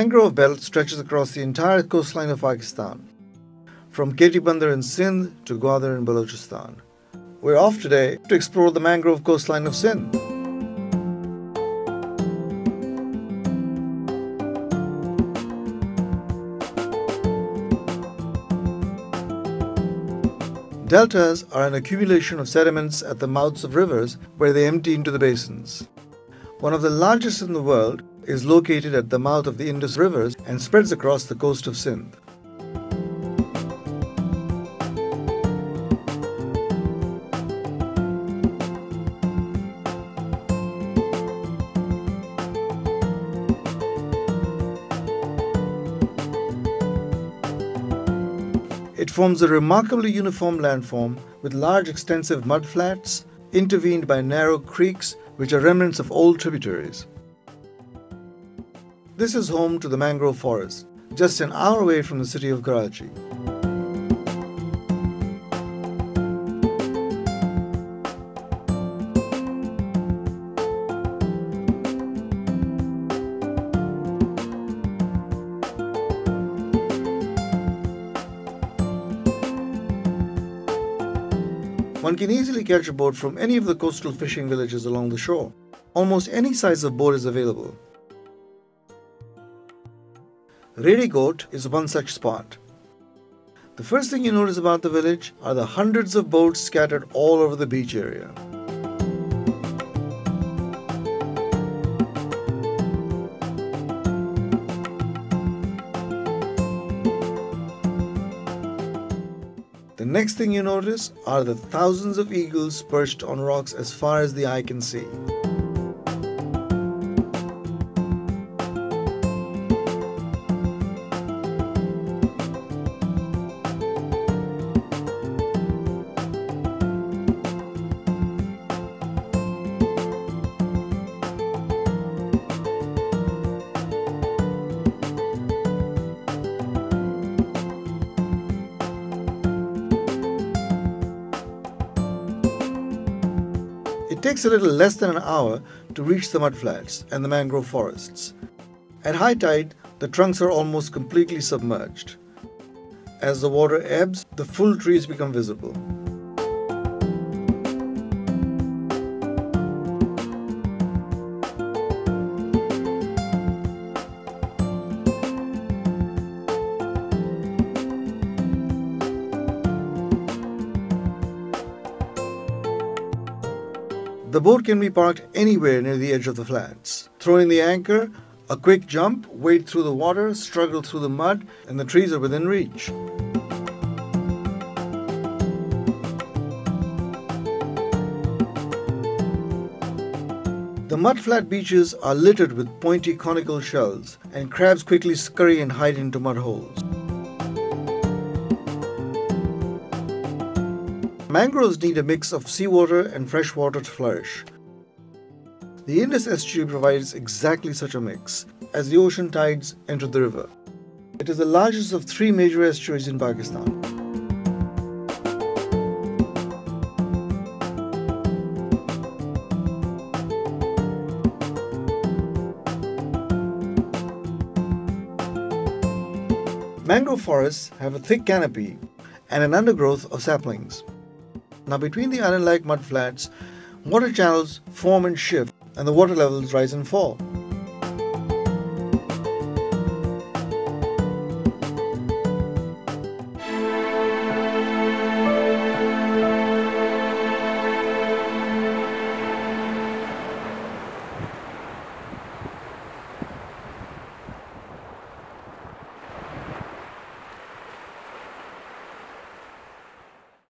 mangrove belt stretches across the entire coastline of Pakistan, from Ketibandar in Sindh to Gwadar in Balochistan. We're off today to explore the mangrove coastline of Sindh. Deltas are an accumulation of sediments at the mouths of rivers where they empty into the basins. One of the largest in the world is located at the mouth of the Indus rivers and spreads across the coast of Sindh. It forms a remarkably uniform landform with large extensive mudflats intervened by narrow creeks which are remnants of old tributaries. This is home to the mangrove forest, just an hour away from the city of Karachi. One can easily catch a boat from any of the coastal fishing villages along the shore. Almost any size of boat is available. Redigoat is one such spot. The first thing you notice about the village are the hundreds of boats scattered all over the beach area. The next thing you notice are the thousands of eagles perched on rocks as far as the eye can see. It takes a little less than an hour to reach the mudflats and the mangrove forests. At high tide, the trunks are almost completely submerged. As the water ebbs, the full trees become visible. The boat can be parked anywhere near the edge of the flats. Throw in the anchor, a quick jump, wade through the water, struggle through the mud, and the trees are within reach. The mudflat beaches are littered with pointy conical shells, and crabs quickly scurry and hide into mud holes. Mangroves need a mix of seawater and fresh water to flourish. The Indus estuary provides exactly such a mix as the ocean tides enter the river. It is the largest of three major estuaries in Pakistan. Mangrove forests have a thick canopy and an undergrowth of saplings. Now, between the island-like mudflats, water channels form and shift, and the water levels rise and fall.